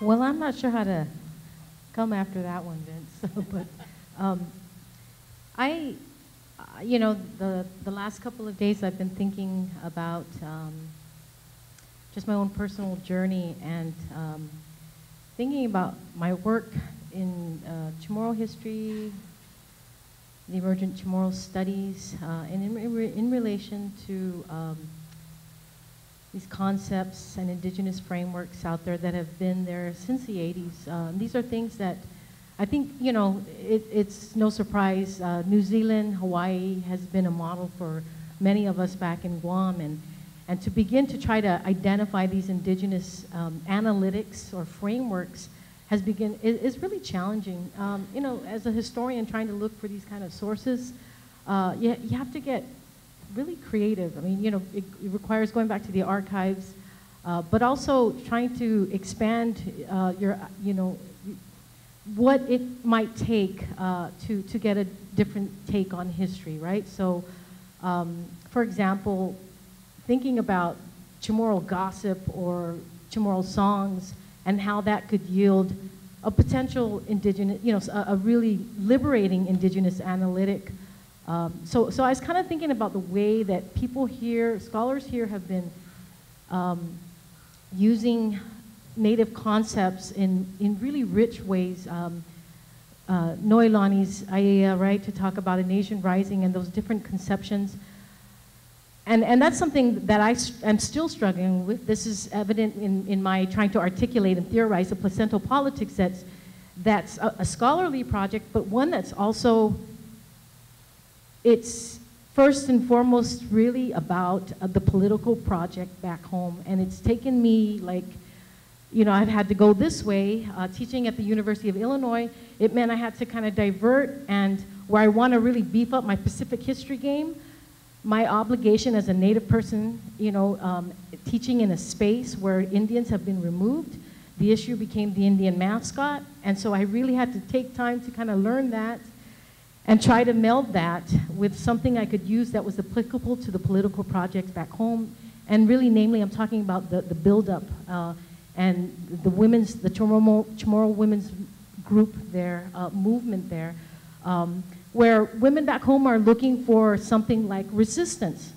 Well, I'm not sure how to come after that one, Vince. So, but you know, the last couple of days I've been thinking about just my own personal journey and thinking about my work in Chamorro history, the Emergent Chamorro studies, and in relation to these concepts and indigenous frameworks out there that have been there since the 80s. These are things that I think, you know, it's no surprise. New Zealand, Hawaii has been a model for many of us back in Guam. And to begin to try to identify these indigenous analytics or frameworks is really challenging. You know, as a historian trying to look for these kind of sources, you have to get really creative. I mean, you know, it requires going back to the archives, but also trying to expand you know, what it might take to get a different take on history, right? So, for example, thinking about Chamorro gossip or Chamorro songs and how that could yield a potential indigenous, you know, a really liberating indigenous analytic. So I was kind of thinking about the way that people here, scholars here, have been using Native concepts in really rich ways. Noelani Ea, right, to talk about a nation rising and those different conceptions. And that's something that I'm still struggling with. This is evident in my trying to articulate and theorize the placental politics that's a scholarly project, but one that's also, it's first and foremost really about the political project back home. And it's taken me, like, you know, I've had to go this way. Teaching at the University of Illinois, it meant I had to kind of divert, and where I want to really beef up my Pacific history game, my obligation as a Native person, you know, teaching in a space where Indians have been removed, the issue became the Indian mascot. And so I really had to take time to kind of learn that and try to meld that with something I could use that was applicable to the political projects back home. And really, namely, I'm talking about the buildup and the Chamorro women's group there, movement there, where women back home are looking for something like resistance.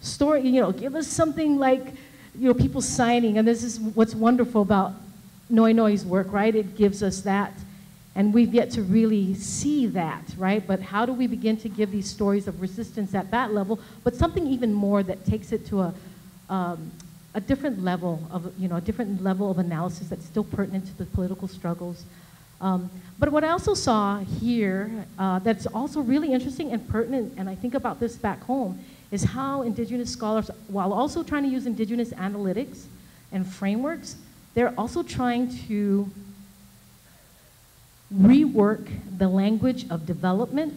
Story, you know, give us something like, you know, people signing. And this is what's wonderful about Noi Noi's work, right? It gives us that. And we've yet to really see that, right? But how do we begin to give these stories of resistance at that level, but something even more that takes it to a different level of, you know, a different level of analysis that's still pertinent to the political struggles. But what I also saw here that's also really interesting and pertinent, and I think about this back home, is how indigenous scholars, while also trying to use indigenous analytics and frameworks, they're also trying to rework the language of development,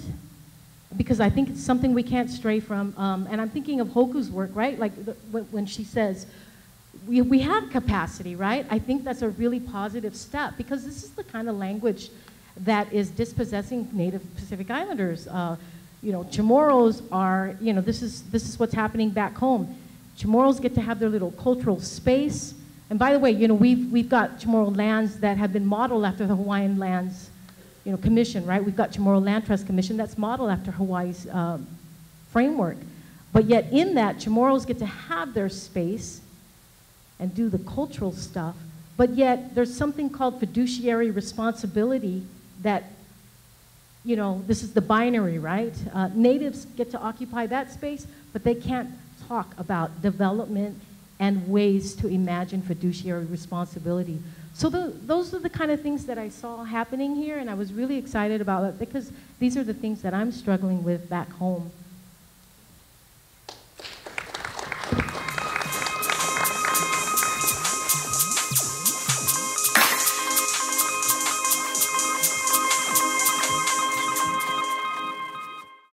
because I think it's something we can't stray from. And I'm thinking of Hoku's work, right? Like when she says, we have capacity, right? I think that's a really positive step, because this is the kind of language that is dispossessing Native Pacific Islanders. You know, Chamorros are, you know, this is what's happening back home. Chamorros get to have their little cultural space. And by the way, you know, we've got Chamorro lands that have been modeled after the Hawaiian Lands, you know, Commission, right? We've got Chamorro Land Trust Commission that's modeled after Hawaii's framework. But yet in that, Chamorros get to have their space and do the cultural stuff, but yet there's something called fiduciary responsibility that, you know, this is the binary, right? Natives get to occupy that space, but they can't talk about development and ways to imagine fiduciary responsibility. So those are the kind of things that I saw happening here, and I was really excited about it because these are the things that I'm struggling with back home.